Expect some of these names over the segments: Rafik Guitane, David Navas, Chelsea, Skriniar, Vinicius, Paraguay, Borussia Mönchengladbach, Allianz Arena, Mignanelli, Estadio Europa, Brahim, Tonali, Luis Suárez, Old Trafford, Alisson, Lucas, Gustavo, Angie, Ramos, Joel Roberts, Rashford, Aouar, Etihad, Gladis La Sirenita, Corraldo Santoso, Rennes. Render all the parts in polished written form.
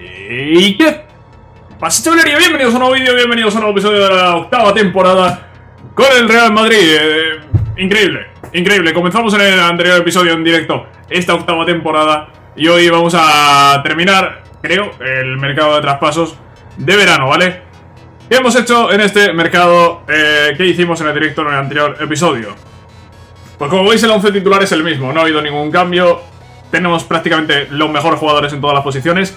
¿Y qué pasa, chavalería? Bienvenidos a un nuevo vídeo, bienvenidos a un nuevo episodio de la octava temporada con el Real Madrid. Increíble, comenzamos en el anterior episodio en directo esta octava temporada y hoy vamos a terminar, creo, el mercado de traspasos de verano, ¿vale? ¿Qué hemos hecho en este mercado? ¿Qué hicimos en el directo en el anterior episodio? Pues como veis, el 11 titular es el mismo, no ha habido ningún cambio. Tenemos prácticamente los mejores jugadores en todas las posiciones,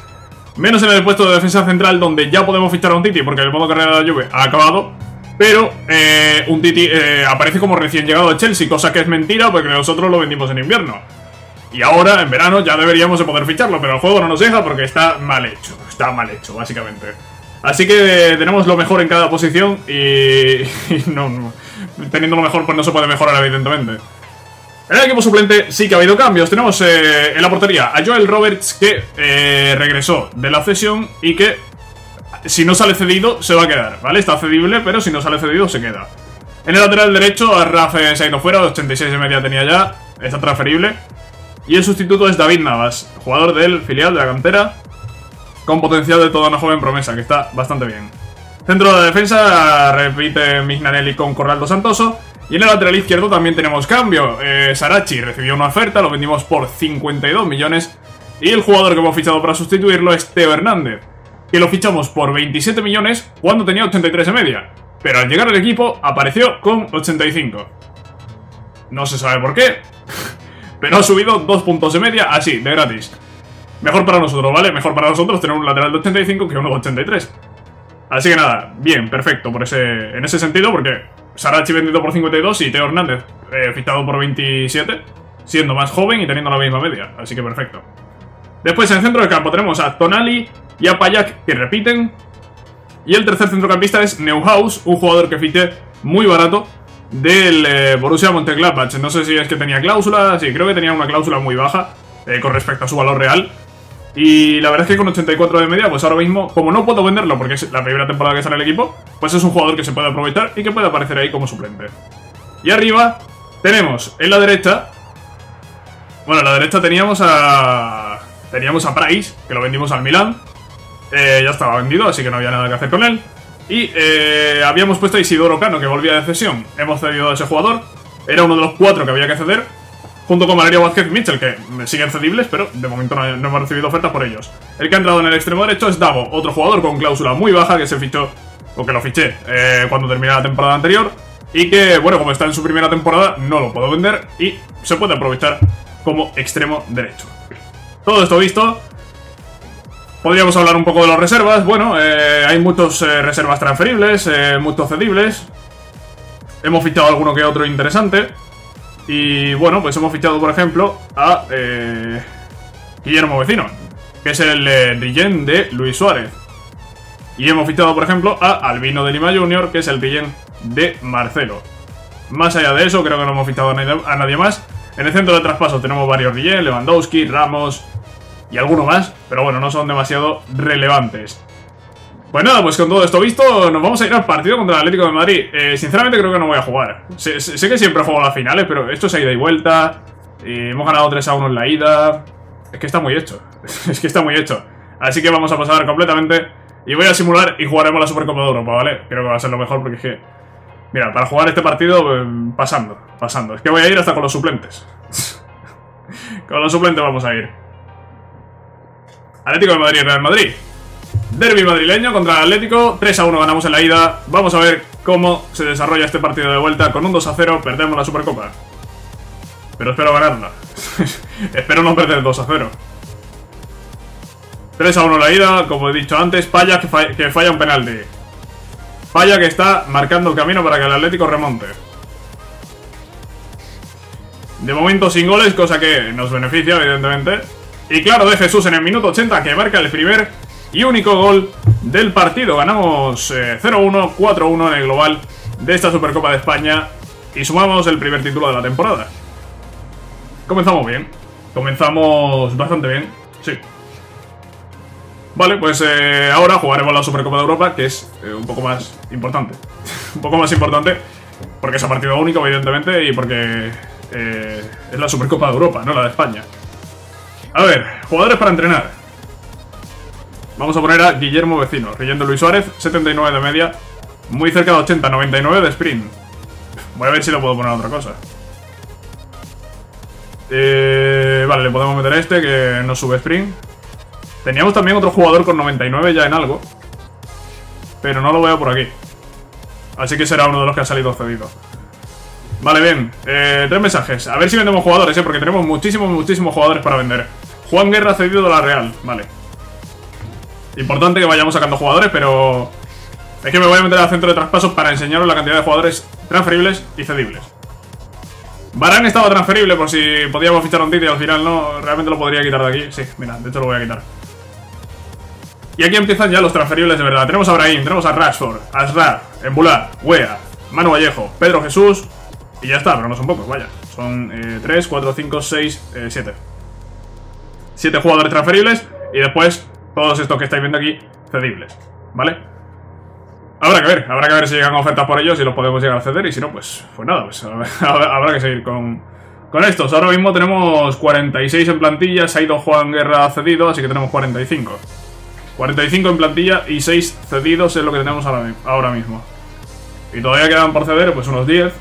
menos en el puesto de defensa central, donde ya podemos fichar a un Titi, porque el modo carrera de la Juve ha acabado. Pero un Titi aparece como recién llegado de Chelsea, cosa que es mentira, porque nosotros lo vendimos en invierno. Y ahora, en verano, ya deberíamos de poder ficharlo, pero el juego no nos deja porque está mal hecho, básicamente. Así que tenemos lo mejor en cada posición y no, teniendo lo mejor pues no se puede mejorar, evidentemente. En el equipo suplente sí que ha habido cambios. Tenemos en la portería a Joel Roberts, que regresó de la cesión y que si no sale cedido se va a quedar, ¿vale? Está cedible, pero si no sale cedido se queda. En el lateral derecho Achraf se ha ido fuera, 86 y media tenía ya, está transferible. Y el sustituto es David Navas, jugador del filial de la cantera, con potencial de toda una joven promesa, que está bastante bien. Centro de la defensa repite Mignanelli con Corraldo Santoso. Y en el lateral izquierdo también tenemos cambio. Sarachi recibió una oferta, lo vendimos por 52 millones. Y el jugador que hemos fichado para sustituirlo es Theo Hernández, que lo fichamos por 27 millones cuando tenía 83 y media. Pero al llegar al equipo apareció con 85. No se sabe por qué, pero ha subido 2 puntos y media así, de gratis. Mejor para nosotros, ¿vale? Mejor para nosotros tener un lateral de 85 que uno de 83. Así que nada, bien, perfecto por en ese sentido, porque Sarachi vendido por 52 y Theo Hernández fichado por 27, siendo más joven y teniendo la misma media, así que perfecto. Después en el centro del campo tenemos a Tonali y a Payak, que repiten. Y el tercer centrocampista es Neuhaus, un jugador que fiché muy barato del Borussia Mönchengladbach. No sé si es que tenía cláusula, sí, creo que tenía una cláusula muy baja con respecto a su valor real. Y la verdad es que con 84 de media, pues ahora mismo, como no puedo venderlo porque es la primera temporada que sale el equipo, pues es un jugador que se puede aprovechar y que puede aparecer ahí como suplente. Y arriba tenemos en la derecha, bueno, en la derecha teníamos a Price, que lo vendimos al Milan. Ya estaba vendido, así que no había nada que hacer con él. Y habíamos puesto a Isidoro Cano, que volvía de cesión. Hemos cedido a ese jugador, era uno de los 4 que había que ceder, junto con Valerio Vázquez y Mitchell, que siguen cedibles, pero de momento no hemos recibido ofertas por ellos. El que ha entrado en el extremo derecho es Davo, otro jugador con cláusula muy baja que se fichó, o que lo fiché cuando terminó la temporada anterior, y que, bueno, como está en su primera temporada, no lo puedo vender y se puede aprovechar como extremo derecho. Todo esto visto, podríamos hablar un poco de las reservas. Bueno, hay muchos reservas transferibles, muchos cedibles. Hemos fichado alguno que otro interesante. Y bueno, pues hemos fichado, por ejemplo, a Guillermo Vecino, que es el Rillén de Luis Suárez. Y hemos fichado, por ejemplo, a Albino de Lima Jr., que es el Rillén de Marcelo. Más allá de eso, creo que no hemos fichado a nadie más. En el centro de traspaso tenemos varios Rillén, Lewandowski, Ramos y alguno más, pero bueno, no son demasiado relevantes. Pues nada, pues con todo esto visto, nos vamos a ir al partido contra el Atlético de Madrid. Sinceramente creo que no voy a jugar. Sé que siempre juego las finales, pero esto es a ida y vuelta. Hemos ganado 3-1 en la ida. Es que está muy hecho. Es que está muy hecho. Así que vamos a pasar completamente. Y voy a simular y jugaremos la Supercopa de Europa, ¿vale? Creo que va a ser lo mejor porque es que, mira, para jugar este partido, pasando. Es que voy a ir hasta con los suplentes. Con los suplentes vamos a ir. Atlético de Madrid, Real Madrid. Derbi madrileño contra el Atlético, 3-1 ganamos en la ida. Vamos a ver cómo se desarrolla este partido de vuelta. Con un 2-0 perdemos la Supercopa, pero espero ganarla. Espero no perder 2-0. 3-1 la ida, como he dicho antes. Paya que falla un penalti. Paya que está marcando el camino para que el Atlético remonte. De momento sin goles, cosa que nos beneficia, evidentemente. Y claro, de Jesús en el minuto 80, que marca el primer y único gol del partido. Ganamos 0-1, 4-1 en el global de esta Supercopa de España y sumamos el primer título de la temporada. Comenzamos bien. Comenzamos bastante bien, sí. Vale, pues ahora jugaremos la Supercopa de Europa, que es un poco más importante. Un poco más importante porque es a partido único, evidentemente, y porque es la Supercopa de Europa, no la de España. A ver, jugadores para entrenar. Vamos a poner a Guillermo Vecino, reyendo Luis Suárez, 79 de media, muy cerca de 80, 99 de sprint. Voy a ver si le puedo poner otra cosa. Vale, le podemos meter a este que no sube sprint. Teníamos también otro jugador con 99 ya en algo, pero no lo veo por aquí. Así que será uno de los que ha salido cedido. Vale, bien, tres mensajes. A ver si vendemos jugadores, porque tenemos muchísimos jugadores para vender. Juan Guerra cedido de la Real, vale. Importante que vayamos sacando jugadores, pero... es que me voy a meter al centro de traspasos para enseñaros la cantidad de jugadores transferibles y cedibles. Varane estaba transferible por si podíamos fichar a un Titi, al final no, realmente lo podría quitar de aquí. Sí, mira, de hecho lo voy a quitar. Y aquí empiezan ya los transferibles de verdad. Tenemos a Brahim, tenemos a Rashford, Asrar, Embulá, Wea, Manu Vallejo, Pedro Jesús. Y ya está, pero no son pocos, vaya. Son 3, 4, 5, 6, 7. 7 jugadores transferibles y después todos estos que estáis viendo aquí cedibles, ¿vale? Habrá que ver si llegan ofertas por ellos y los podemos llegar a ceder. Y si no, pues nada, pues habrá que seguir con estos. Ahora mismo tenemos 46 en plantilla, se ha ido Juan Guerra cedido, así que tenemos 45. 45 en plantilla y 6 cedidos es lo que tenemos ahora mismo. Y todavía quedan por ceder pues unos 10.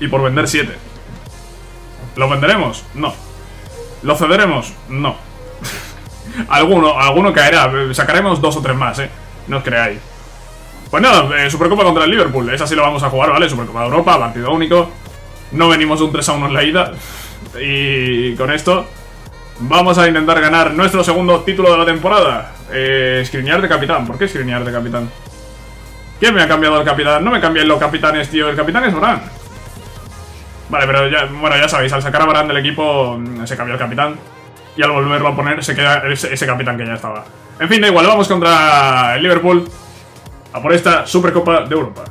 Y por vender 7. ¿Los venderemos? No. ¿Los cederemos? No. Alguno caerá. Sacaremos 2 o 3 más, no os creáis. Pues nada, Supercopa contra el Liverpool. Esa sí la vamos a jugar, ¿vale? Supercopa de Europa, partido único. No venimos de un 3-1 en la ida. Y con esto vamos a intentar ganar nuestro segundo título de la temporada. Skriniar de capitán. ¿Por qué Skriniar de capitán? ¿Quién me ha cambiado el capitán? No me cambiéis los capitanes, tío. El capitán es Varane. Vale, pero ya, bueno, ya sabéis, al sacar a Varane del equipo se cambió el capitán. Y al volverlo a poner se queda ese capitán que ya estaba. En fin, da igual, vamos contra el Liverpool a por esta Supercopa de Europa.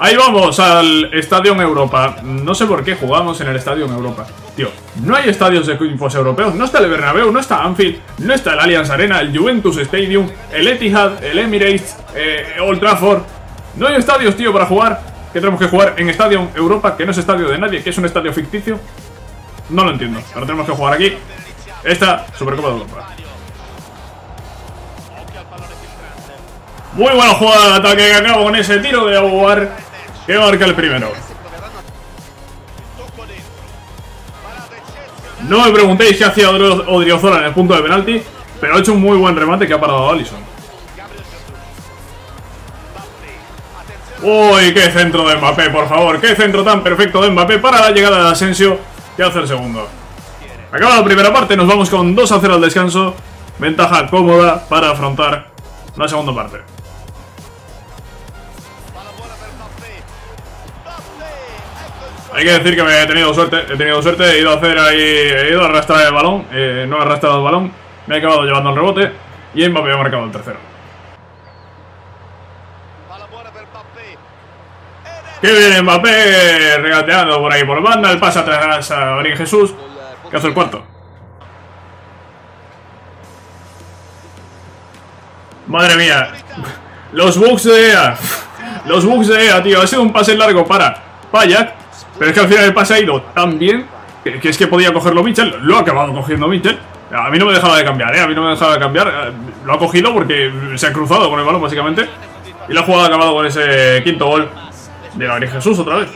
Ahí vamos, al Estadio Europa. No sé por qué jugamos en el Estadio Europa. Tío, no hay estadios de equipos europeos. No está el Bernabéu, no está Anfield, no está el Allianz Arena, el Juventus Stadium, el Etihad, el Emirates, Old Trafford. No hay estadios, tío, para jugar. Que tenemos que jugar en Estadio Europa, que no es estadio de nadie, que es un estadio ficticio. No lo entiendo, pero tenemos que jugar aquí esta Supercopa de Europa. Muy buena jugada de ataque que acabo con ese tiro de Aguar, que marca el primero. No me preguntéis qué hacía Odriozola en el punto de penalti, pero ha hecho un muy buen remate que ha parado a Alisson. ¡Uy, qué centro de Mbappé, por favor! ¡Qué centro tan perfecto de Mbappé para la llegada de Asensio! Que hace el segundo. Acaba la primera parte, nos vamos con 2-0 al descanso. Ventaja cómoda para afrontar la segunda parte. Hay que decir que me he tenido suerte, he ido a arrastrar el balón, no he arrastrado el balón, me he acabado llevando el rebote y Mbappé ha marcado el tercero. Que viene Mbappé regateando por ahí por banda. El pase atrás a Gabriel Jesús, que hace el cuarto. Madre mía. Los bugs de EA. Los bugs de EA, tío. Ha sido un pase largo para Payak, pero es que al final el pase ha ido tan bien que es que podía cogerlo Mitchell. Lo ha acabado cogiendo Mitchell. A mí no me dejaba de cambiar, a mí no me dejaba de cambiar. Lo ha cogido porque se ha cruzado con el balón básicamente. Y la jugada ha acabado con ese quinto gol de Gabriel Jesús otra vez.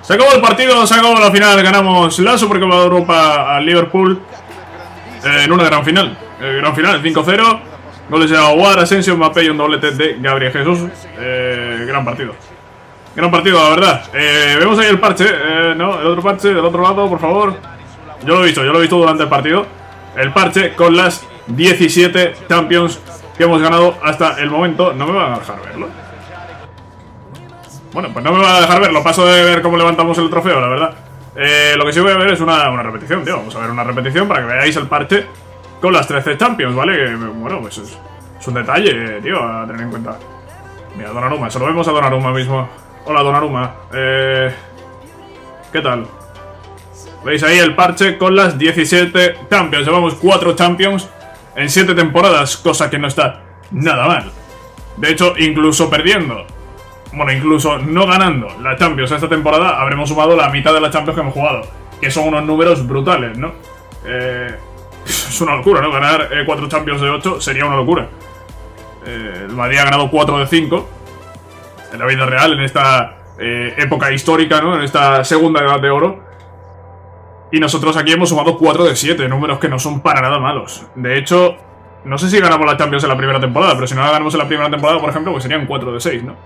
Se acabó el partido, se acabó la final. Ganamos la Supercopa de Europa al Liverpool en una gran final. Gran final, 5-0. Goles de Aguar, Asensio, Mbappé y un doblete de Gabriel Jesús. Gran partido. Gran partido, la verdad. Vemos ahí el parche. No, el otro parche del otro lado, por favor. Yo lo he visto durante el partido. El parche con las 17 Champions que hemos ganado hasta el momento. No me van a dejar verlo. Bueno, pues no me va a dejar verlo, paso de ver cómo levantamos el trofeo, la verdad. Lo que sí voy a ver es una repetición, tío. Vamos a ver una repetición para que veáis el parche con las 13 Champions, ¿vale? Que, bueno, pues es un detalle, tío, a tener en cuenta. Mira, Donnarumma, se lo vemos a Donnarumma mismo. Hola, Donnarumma. ¿Qué tal? Veis ahí el parche con las 17 Champions. Llevamos 4 Champions en 7 temporadas, cosa que no está nada mal. De hecho, incluso perdiendo. Bueno, incluso no ganando la Champions esta temporada, habremos sumado la mitad de las Champions que hemos jugado. Que son unos números brutales, ¿no? Es una locura, ¿no? Ganar 4 Champions de 8 sería una locura. El Madrid ha ganado 4 de 5 en la vida real, en esta época histórica, ¿no? En esta segunda edad de oro. Y nosotros aquí hemos sumado 4 de 7, números que no son para nada malos. De hecho, no sé si ganamos las Champions en la primera temporada, pero si no la ganamos en la primera temporada, por ejemplo, pues serían 4 de 6, ¿no?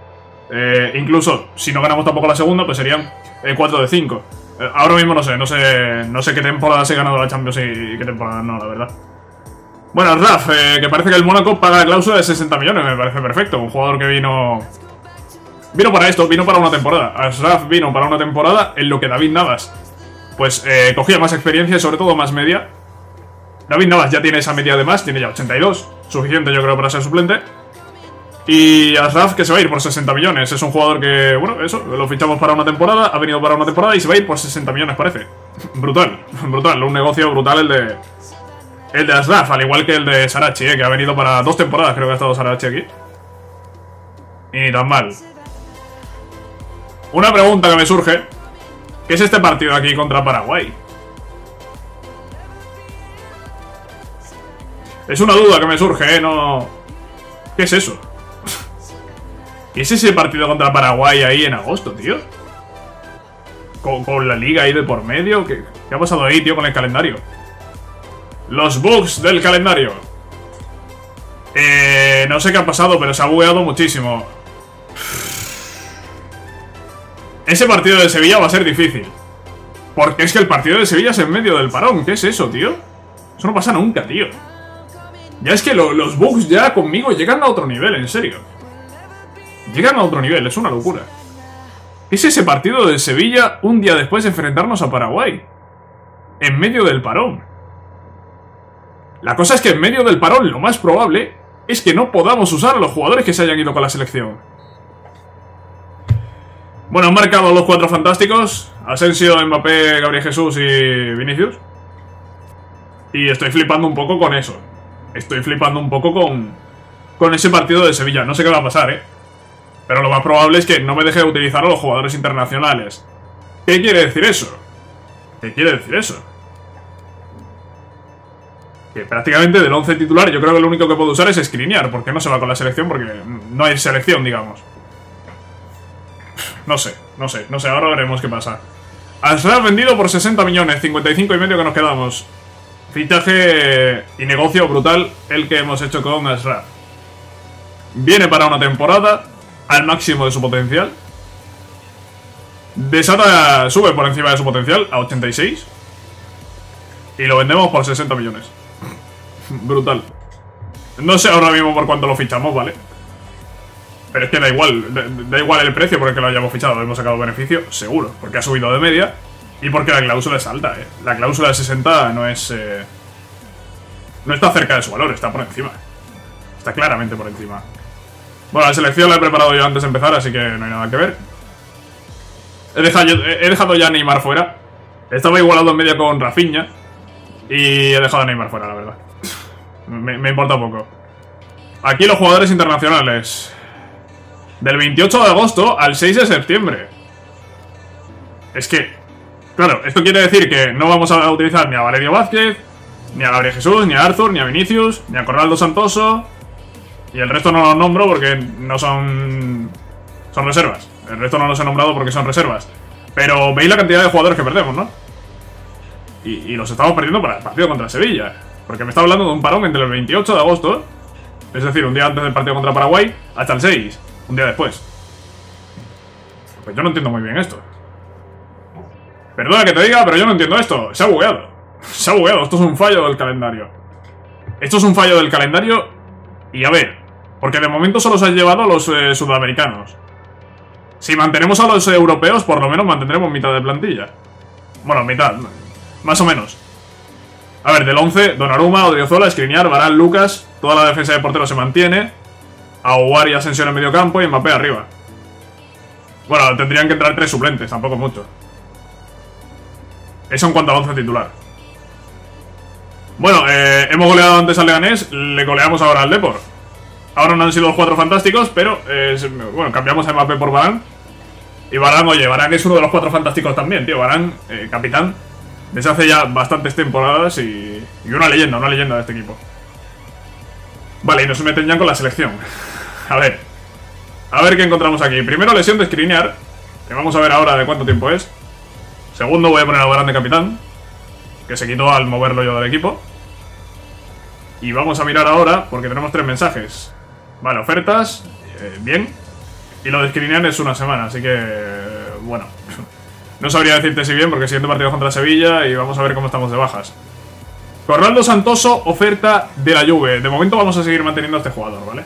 Incluso, si no ganamos tampoco la segunda, pues serían 4 de 5. Ahora mismo no sé qué temporada se ha ganado la Champions y qué temporada no, la verdad. Bueno, Raf, que parece que el Mónaco paga la cláusula de 60 millones, me parece perfecto. Un jugador que vino para esto, vino para una temporada. Asrar vino para una temporada en lo que David Navas pues cogía más experiencia y sobre todo más media. David Navas ya tiene esa media de más, tiene ya 82, suficiente yo creo para ser suplente. Y Asrar que se va a ir por 60 millones, es un jugador que, bueno, eso, lo fichamos para una temporada, ha venido para una temporada y se va a ir por 60 millones parece. Brutal, brutal, un negocio brutal el de Asrar, al igual que el de Sarachi, que ha venido para 2 temporadas, creo que ha estado Sarachi aquí. Y ni tan mal. Una pregunta que me surge, ¿qué es este partido aquí contra Paraguay? Es una duda que me surge, no... ¿Qué es eso? ¿Qué es ese partido contra Paraguay ahí en agosto, tío? ¿Con la liga ahí de por medio? ¿Qué ha pasado ahí, tío, con el calendario? Los bugs del calendario. No sé qué ha pasado, pero se ha bugueado muchísimo. Ese partido de Sevilla va a ser difícil, porque es que el partido de Sevilla es en medio del parón. ¿Qué es eso, tío? Eso no pasa nunca, tío. Ya es que los bugs ya conmigo llegan a otro nivel, en serio. Llegan a otro nivel, es una locura. ¿Qué es ese partido de Sevilla un día después de enfrentarnos a Paraguay? En medio del parón. La cosa es que en medio del parón lo más probable es que no podamos usar a los jugadores que se hayan ido con la selección. Bueno, han marcado los 4 fantásticos: Asensio, Mbappé, Gabriel Jesús y Vinicius. Y estoy flipando un poco con eso. Estoy flipando un poco con ese partido de Sevilla. No sé qué va a pasar, pero lo más probable es que no me deje de utilizar a los jugadores internacionales. ¿Qué quiere decir eso? ¿Qué quiere decir eso? Que prácticamente del 11 titular yo creo que lo único que puedo usar es Skriniar, porque no se va con la selección, porque no hay selección, digamos. No sé, ahora veremos qué pasa. Asrar vendido por 60 millones, 55 y medio que nos quedamos. Fichaje y negocio brutal el que hemos hecho con Asrar. Viene para una temporada, al máximo de su potencial. Desata sube por encima de su potencial, a 86. Y lo vendemos por 60 millones. Brutal. No sé ahora mismo por cuánto lo fichamos, ¿vale? Pero es que da igual el precio por el que lo hayamos fichado, hemos sacado beneficio, seguro, porque ha subido de media y porque la cláusula es alta, La cláusula de 60 no está cerca de su valor, está por encima. Está claramente por encima. Bueno, la selección la he preparado yo antes de empezar, así que no hay nada que ver. He dejado ya a Neymar fuera. Estaba igualado en media con Rafinha y he dejado a Neymar fuera, la verdad. Me importa poco. Aquí los jugadores internacionales. Del 28 de agosto al 6 de septiembre. Es que, claro, esto quiere decir que no vamos a utilizar ni a Valerio Vázquez, ni a Gabriel Jesús, ni a Arthur, ni a Vinicius, ni a Corraldo Santoso. Y el resto no los nombro porque no son reservas. El resto no los he nombrado porque son reservas. Pero veis la cantidad de jugadores que perdemos, ¿no? Y los estamos perdiendo para el partido contra Sevilla. Porque me está hablando de un parón entre el 28 de agosto, es decir, un día antes del partido contra Paraguay, hasta el 6. Un día después. Pues yo no entiendo muy bien esto. Perdona que te diga, pero yo no entiendo esto. Se ha bugueado. Se ha bugueado. Esto es un fallo del calendario. Esto es un fallo del calendario. Y a ver, porque de momento solo se han llevado a los sudamericanos. Si mantenemos a los europeos, por lo menos mantendremos mitad de plantilla. Bueno, mitad. Más o menos. A ver, del 11, Donnarumma, Odriozola, Skriniar, Varane, Lucas. Toda la defensa de portero se mantiene. Aguar y Asensio en el medio campo y Mbappé arriba. Bueno, tendrían que entrar 3 suplentes, tampoco mucho. Eso en cuanto al 11 titular. Bueno, hemos goleado antes al Leganés, le goleamos ahora al Depor. Ahora no han sido los 4 fantásticos, pero bueno, cambiamos a Mbappé por Varane. Y Varane, oye, Varane es uno de los 4 fantásticos también, tío. Varane, capitán, desde hace ya bastantes temporadas y una leyenda de este equipo. Vale, y nos meten ya con la selección. A ver qué encontramos aquí. Primero, lesión de Skriniar, que vamos a ver ahora de cuánto tiempo es. Segundo, voy a poner a Varane de capitán, que se quitó al moverlo yo del equipo. Y vamos a mirar ahora, porque tenemos 3 mensajes. Vale, ofertas, bien. Y lo de Skriniar es una semana, así que... bueno, no sabría decirte si bien, porque el siguiente partido contra Sevilla y vamos a ver cómo estamos de bajas. Corraldo Santoso, oferta de la Juve. De momento vamos a seguir manteniendo a este jugador, ¿vale?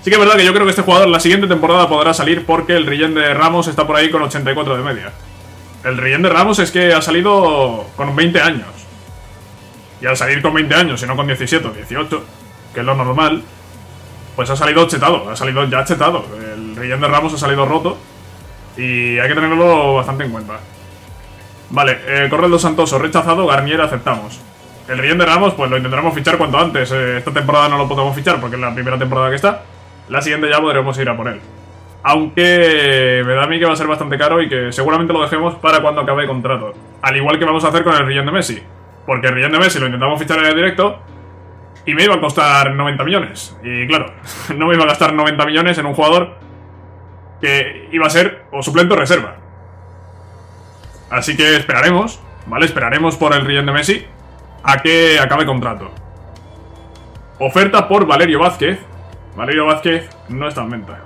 Sí que es verdad que yo creo que este jugador la siguiente temporada podrá salir, porque el rellén de Ramos está por ahí con 84 de media. El rellén de Ramos es que ha salido con 20 años. Y al salir con 20 años, y no con 17 o 18, que es lo normal, pues ha salido chetado, ha salido ya chetado. El rellén de Ramos ha salido roto y hay que tenerlo bastante en cuenta. Vale, Corraldo Santoso, rechazado. Garnier, aceptamos. El rellén de Ramos, pues lo intentaremos fichar cuanto antes. Esta temporada no lo podemos fichar porque es la primera temporada que está. La siguiente ya podremos ir a por él. Aunque me da a mí que va a ser bastante caro y que seguramente lo dejemos para cuando acabe el contrato. Al igual que vamos a hacer con el rellén de Messi. Porque el rellén de Messi lo intentamos fichar en el directo y me iba a costar 90 millones. Y claro, no me iba a gastar 90 millones en un jugador que iba a ser o suplente o reserva. Así que esperaremos, ¿vale? Esperaremos por el rellén de Messi a que acabe contrato. Oferta por Valerio Vázquez. Valerio Vázquez no está en venta.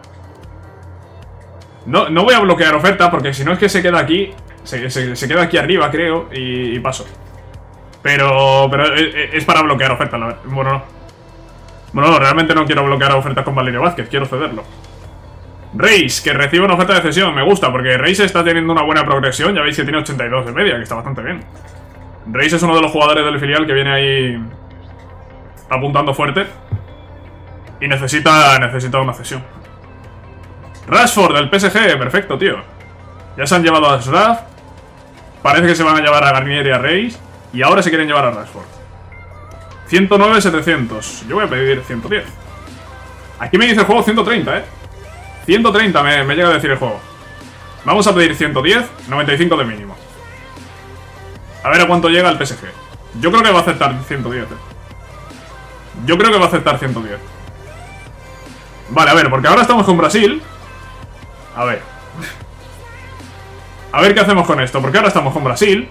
No voy a bloquear oferta porque si no es que se queda aquí. Se queda aquí arriba, creo, y paso. Pero es para bloquear ofertas. Bueno, no. Bueno, no, realmente no quiero bloquear ofertas con Valerio Vázquez, quiero cederlo. Reis, que recibe una oferta de cesión, me gusta, porque Reis está teniendo una buena progresión. Ya veis que tiene 82 de media, que está bastante bien. Reis es uno de los jugadores del filial que viene ahí apuntando fuerte y necesita una cesión. Rashford del PSG, perfecto, tío. Ya se han llevado a Asrar, parece que se van a llevar a Garnier y a Reis, y ahora se quieren llevar a Rashford. 109.700. Yo voy a pedir 110. Aquí me dice el juego 130, 130 me llega a decir el juego. Vamos a pedir 110, 95 de mínimo. A ver a cuánto llega el PSG. Yo creo que va a aceptar 110, Yo creo que va a aceptar 110. Vale, a ver, porque ahora estamos con Brasil. A ver qué hacemos con esto, porque ahora estamos con Brasil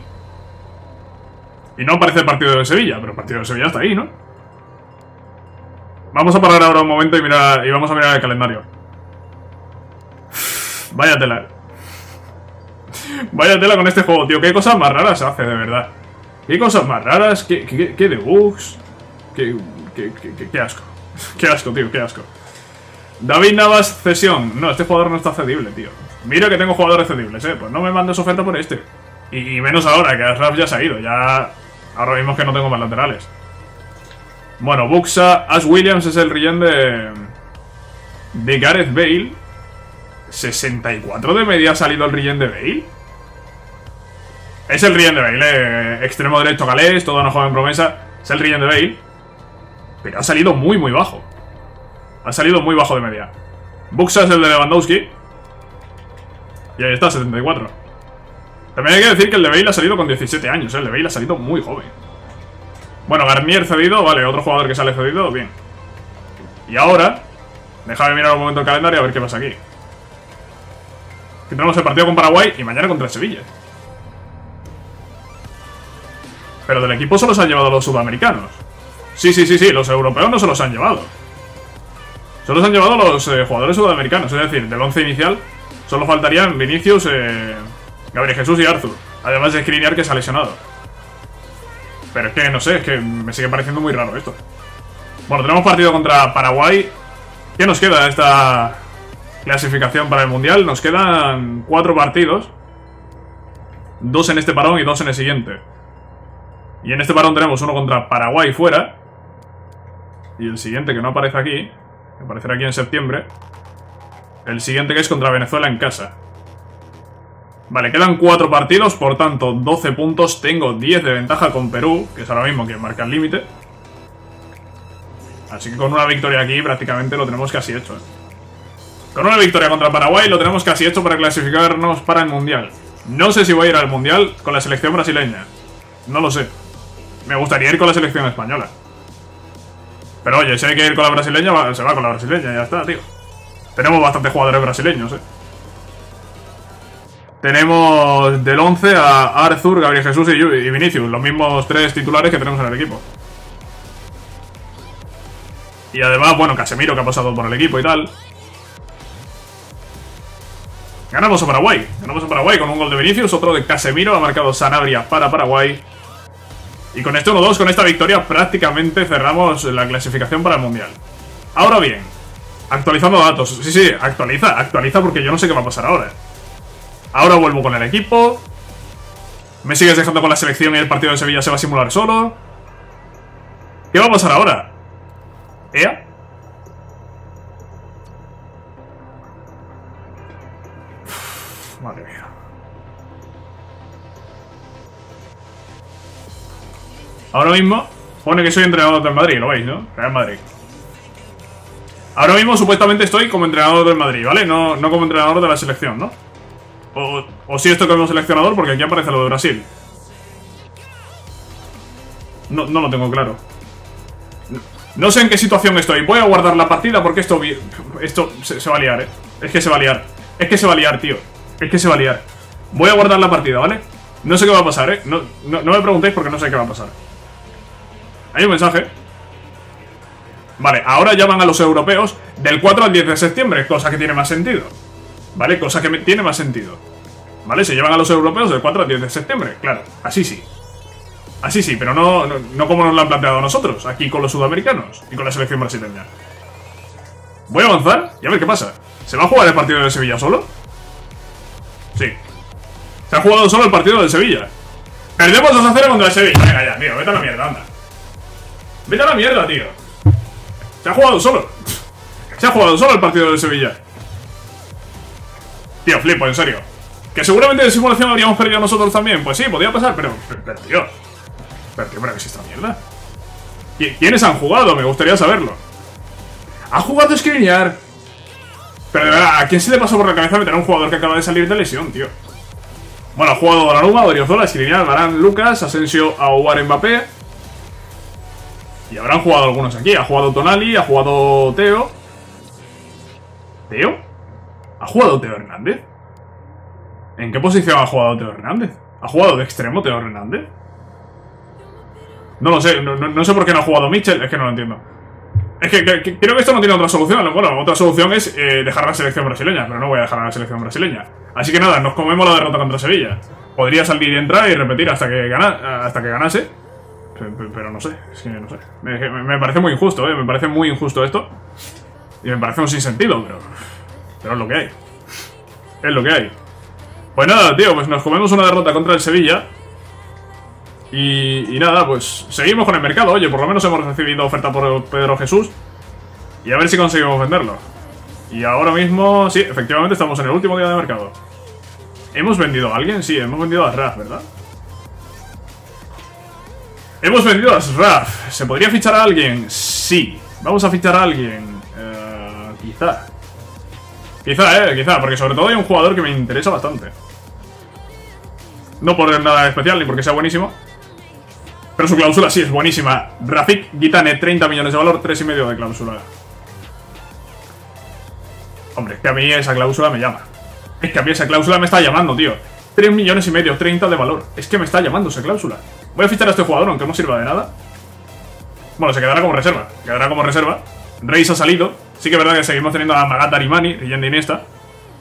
y no aparece el partido de Sevilla, pero el partido de Sevilla está ahí, ¿no? Vamos a parar ahora un momento y vamos a mirar el calendario. Vaya tela. Vaya tela con este juego, tío. Qué cosas más raras hace, de verdad. Qué cosas más raras, qué debugs. Qué asco. Qué asco, tío, qué asco. David Navas, cesión. No, este jugador no está cedible, tío. Mira que tengo jugadores cedibles, pues no me mandes oferta por este. Y menos ahora, que Achraf ya se ha ido. Ya ahora mismo es que no tengo más laterales. Bueno, Buxa. Ash Williams es el rellén de Gareth Bale. 64 de media ha salido el rellén de Bale. Es el rellén de Bale, extremo derecho galés, toda una joven promesa. Es el rellén de Bale, pero ha salido muy bajo. Ha salido muy bajo de media. Buxa es el de Lewandowski y ahí está, 74. También hay que decir que el de Bale ha salido con 17 años, el de Bale ha salido muy joven. Bueno, Garnier cedido, vale, otro jugador que sale cedido, bien. Y ahora, déjame mirar un momento el calendario a ver qué pasa aquí. Que tenemos el partido con Paraguay y mañana contra Sevilla. Pero del equipo solo se han llevado los sudamericanos. Sí, los europeos no se los han llevado. Solo se han llevado los jugadores sudamericanos, es decir, del 11 inicial solo faltarían Vinicius, Gabriel Jesús y Arthur, además de Skriniar, que se ha lesionado. Pero es que no sé, es que me sigue pareciendo muy raro esto. Bueno, tenemos partido contra Paraguay. ¿Qué nos queda de esta clasificación para el Mundial? Nos quedan 4 partidos. 2 en este parón y 2 en el siguiente. Y en este parón tenemos uno contra Paraguay fuera. Y el siguiente que no aparece aquí, que aparecerá aquí en septiembre. El siguiente que es contra Venezuela en casa. Vale, quedan 4 partidos, por tanto 12 puntos, tengo 10 de ventaja con Perú, que es ahora mismo que marca el límite. Así que con una victoria aquí prácticamente lo tenemos casi hecho. Con una victoria contra Paraguay lo tenemos casi hecho para clasificarnos para el Mundial. No sé si voy a ir al Mundial con la selección brasileña. No lo sé. Me gustaría ir con la selección española. Pero oye, si hay que ir con la brasileña, se va con la brasileña, ya está, tío. Tenemos bastantes jugadores brasileños, Tenemos del 11 a Arthur, Gabriel Jesús y Vinicius. Los mismos tres titulares que tenemos en el equipo. Y además, bueno, Casemiro, que ha pasado por el equipo y tal. Ganamos a Paraguay. Ganamos a Paraguay con un gol de Vinicius, otro de Casemiro. Ha marcado Sanabria para Paraguay. Y con este 1-2, con esta victoria, prácticamente cerramos la clasificación para el Mundial. Ahora bien, actualizando datos. Sí, sí, actualiza porque yo no sé qué va a pasar ahora. Ahora vuelvo con el equipo. Me sigues dejando con la selección y el partido de Sevilla se va a simular solo. ¿Qué va a pasar ahora? ¿Ea? Uf, madre mía. Ahora mismo pone que soy entrenador del Madrid, lo veis, ¿no? Real Madrid. Ahora mismo supuestamente estoy como entrenador del Madrid, ¿vale? No como entrenador de la selección, ¿no? O si estoy como seleccionador, porque aquí aparece lo de Brasil. No lo tengo claro. No sé en qué situación estoy. Voy a guardar la partida porque esto se va a liar, Es que se va a liar. Es que se va a liar, tío. Es que se va a liar. Voy a guardar la partida, ¿vale? No sé qué va a pasar, No me preguntéis porque no sé qué va a pasar. Hay un mensaje. Vale, ahora llaman a los europeos del 4 al 10 de septiembre, cosa que tiene más sentido. ¿Vale? Cosa que tiene más sentido. ¿Vale? Se llevan a los europeos del 4 al 10 de septiembre, claro. Así sí. Así sí, pero no como nos lo han planteado nosotros, aquí con los sudamericanos y con la selección brasileña. Voy a avanzar y a ver qué pasa. ¿Se va a jugar el partido de Sevilla solo? Sí. Se ha jugado solo el partido de Sevilla. Perdemos 2-0 contra el Sevilla. Venga ya, tío, vete a la mierda, anda. Vete a la mierda, tío. Se ha jugado solo. Se ha jugado solo el partido de Sevilla. Tío, flipo, en serio. Que seguramente de simulación habríamos perdido nosotros también. Pues sí, podía pasar, pero tío. Pero ¿qué es esta mierda? ¿Quiénes han jugado? Me gustaría saberlo. ¿Ha jugado Skriniar? Pero de verdad, ¿a quién se le pasó por la cabeza meter a un jugador que acaba de salir de lesión, tío? Bueno, ha jugado Donnarumma, Odriozola, Skriniar, Varane, Lucas, Asensio, Aouar, Mbappé. Y habrán jugado algunos aquí. Ha jugado Tonali, ha jugado Theo. ¿Theo? ¿Ha jugado Theo Hernández? ¿En qué posición ha jugado Theo Hernández? ¿Ha jugado de extremo Theo Hernández? No lo sé, no sé por qué no ha jugado Mitchell. Es que no lo entiendo. Es que creo que esto no tiene otra solución. Bueno, otra solución es dejar la selección brasileña. Pero no voy a dejar a la selección brasileña. Así que nada, nos comemos la derrota contra Sevilla. Podría salir y entrar y repetir hasta que ganase. Pero no sé, es que no sé. Me parece muy injusto, me parece muy injusto esto. Y me parece un sinsentido, pero es lo que hay. Es lo que hay. Pues nada, tío, pues nos comemos una derrota contra el Sevilla. Y nada, pues seguimos con el mercado. Oye, por lo menos hemos recibido oferta por Pedro Jesús. Y a ver si conseguimos venderlo. Y ahora mismo, sí, efectivamente estamos en el último día de mercado. ¿Hemos vendido a alguien? Sí, hemos vendido a Asrar, ¿verdad? Hemos vendido a Asrar. ¿Se podría fichar a alguien? Sí. Vamos a fichar a alguien. Quizá. Quizá, porque sobre todo hay un jugador que me interesa bastante. No por nada especial, ni porque sea buenísimo. Pero su cláusula sí es buenísima. Rafik Guitane, 30 millones de valor, 3,5 de cláusula. Hombre, es que a mí esa cláusula me llama. Es que a mí esa cláusula me está llamando, tío. 3,5 millones, 30 de valor. Es que me está llamando esa cláusula. Voy a fichar a este jugador, aunque no sirva de nada. Bueno, se quedará como reserva. Quedará como reserva. Reis ha salido. Sí que es verdad que seguimos teniendo a Magata Arimani y Yende Iniesta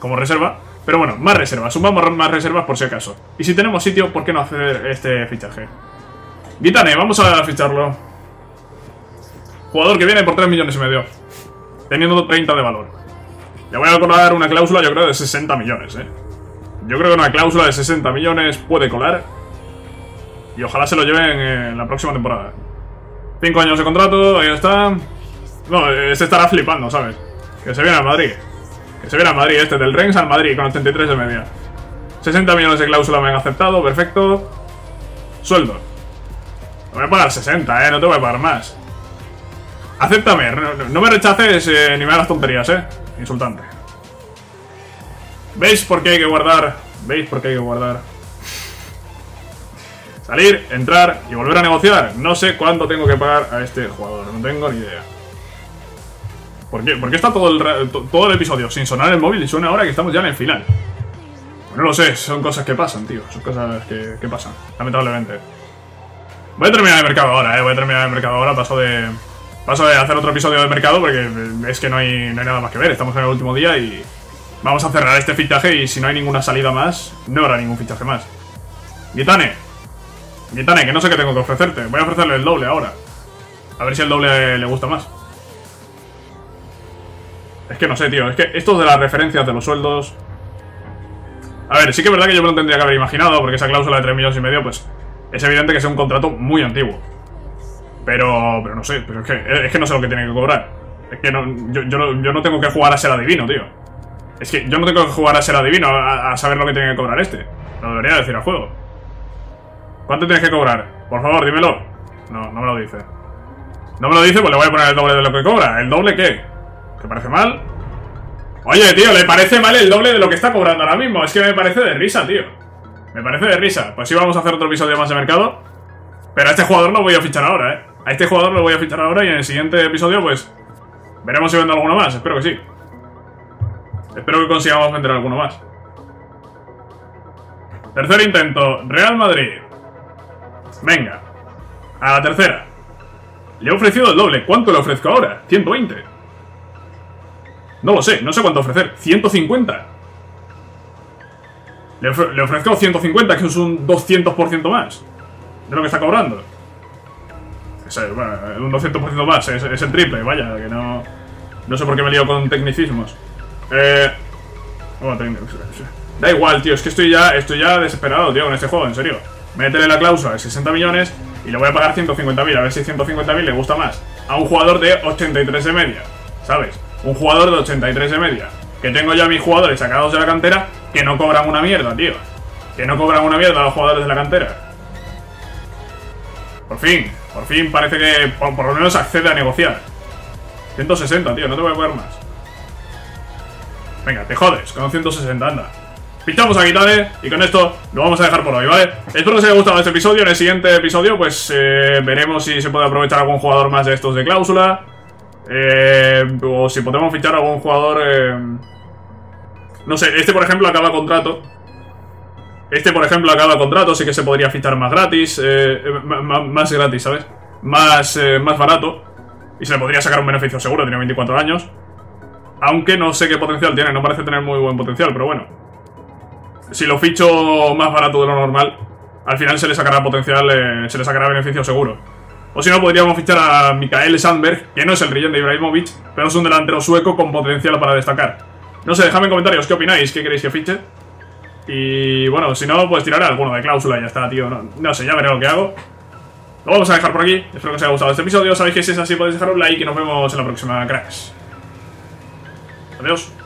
como reserva. Pero bueno, más reservas. Sumamos más reservas por si acaso. Y si tenemos sitio, ¿por qué no hacer este fichaje? Guitane, vamos a ficharlo. Jugador que viene por 3,5 millones. Teniendo 30 de valor. Le voy a colar una cláusula, yo creo, de 60 millones, Yo creo que una cláusula de 60 millones puede colar. Y ojalá se lo lleven en la próxima temporada. 5 años de contrato, ahí está. No, este estará flipando, ¿sabes? Que se viene a Madrid. Que se viene a Madrid este, del Rennes al Madrid con 83,5. 60 millones de cláusula me han aceptado, perfecto. Sueldo. Te voy a pagar 60, no te voy a pagar más. Acéptame, no me rechaces ni me hagas tonterías, insultante. ¿Veis por qué hay que guardar ¿Veis por qué hay que guardar? Salir, entrar y volver a negociar. No sé cuánto tengo que pagar a este jugador, no tengo ni idea. ¿Por qué? ¿Por qué está todo el episodio sin sonar el móvil y suena ahora que estamos ya en el final? Pues no lo sé, son cosas que pasan, tío. Son cosas que pasan, lamentablemente. Voy a terminar el mercado ahora, voy a terminar el mercado ahora. Paso de hacer otro episodio del mercado porque es que no hay nada más que ver. Estamos en el último día y vamos a cerrar este fichaje y si no hay ninguna salida más, no habrá ningún fichaje más. Gitane, que no sé qué tengo que ofrecerte. Voy a ofrecerle el doble ahora. A ver si el doble le gusta más. Es que no sé, tío. Es que esto de las referencias de los sueldos... A ver, sí que es verdad que yo me lo tendría que haber imaginado, porque esa cláusula de 3 millones y medio, pues... Es evidente que sea un contrato muy antiguo. Pero no sé. Pero es que no sé lo que tiene que cobrar. Es que no, yo no tengo que jugar a ser adivino, tío. Es que yo no tengo que jugar a ser adivino, a saber lo que tiene que cobrar este. Lo debería decir al juego. ¿Cuánto tienes que cobrar? Por favor, dímelo. No, no me lo dice. No me lo dice, pues le voy a poner el doble de lo que cobra. ¿El doble qué? ¿Te parece mal? Oye, tío, le parece mal el doble de lo que está cobrando ahora mismo. Es que me parece de risa, tío. Me parece de risa. Pues sí, vamos a hacer otro episodio más de mercado. Pero a este jugador lo voy a fichar ahora, ¿eh? A este jugador lo voy a fichar ahora y en el siguiente episodio, pues... Veremos si vendo alguno más. Espero que sí. Espero que consigamos vender alguno más. Tercer intento. Real Madrid. Venga, a la tercera. Le he ofrecido el doble. ¿Cuánto le ofrezco ahora? 120. No lo sé, no sé cuánto ofrecer. 150. Le ofrezco 150, que es un 200% más de lo que está cobrando. Bueno, un 200% más, es el triple. Vaya, que no... No sé por qué me lío con tecnicismos. Bueno, da igual, tío. Es que estoy ya desesperado, tío, con este juego, en serio. Métele la cláusula de 60 millones y le voy a pagar 150.000, a ver si 150.000 le gusta más. A un jugador de 83 de media, ¿sabes? Un jugador de 83 de media. Que tengo ya mis jugadores sacados de la cantera que no cobran una mierda, tío. Que no cobran una mierda los jugadores de la cantera. Por fin parece que por lo menos accede a negociar. 160, tío, no te voy a poner más. Venga, te jodes, con 160, anda. Pinchamos a Gitane y con esto lo vamos a dejar por hoy, ¿vale? Espero que os haya gustado este episodio. En el siguiente episodio, pues veremos si se puede aprovechar algún jugador más de estos de cláusula. O si podemos fichar algún jugador... No sé, este por ejemplo acaba contrato. Este por ejemplo acaba contrato, sí que se podría fichar más gratis. Más gratis, ¿sabes? Más barato. Y se le podría sacar un beneficio seguro, tiene 24 años. Aunque no sé qué potencial tiene, no parece tener muy buen potencial, pero bueno. Si lo ficho más barato de lo normal, al final se le sacará potencial, se le sacará beneficio seguro. O si no, podríamos fichar a Mikael Sandberg, que no es el relleno de Ibrahimovic, pero es un delantero sueco con potencial para destacar. No sé, dejadme en comentarios qué opináis, qué queréis que fiche. Y bueno, si no, pues tiraré alguno de cláusula y ya está, tío. No sé, ya veré lo que hago. Lo vamos a dejar por aquí. Espero que os haya gustado este episodio. Sabéis que si es así podéis dejar un like y nos vemos en la próxima, cracks. Adiós.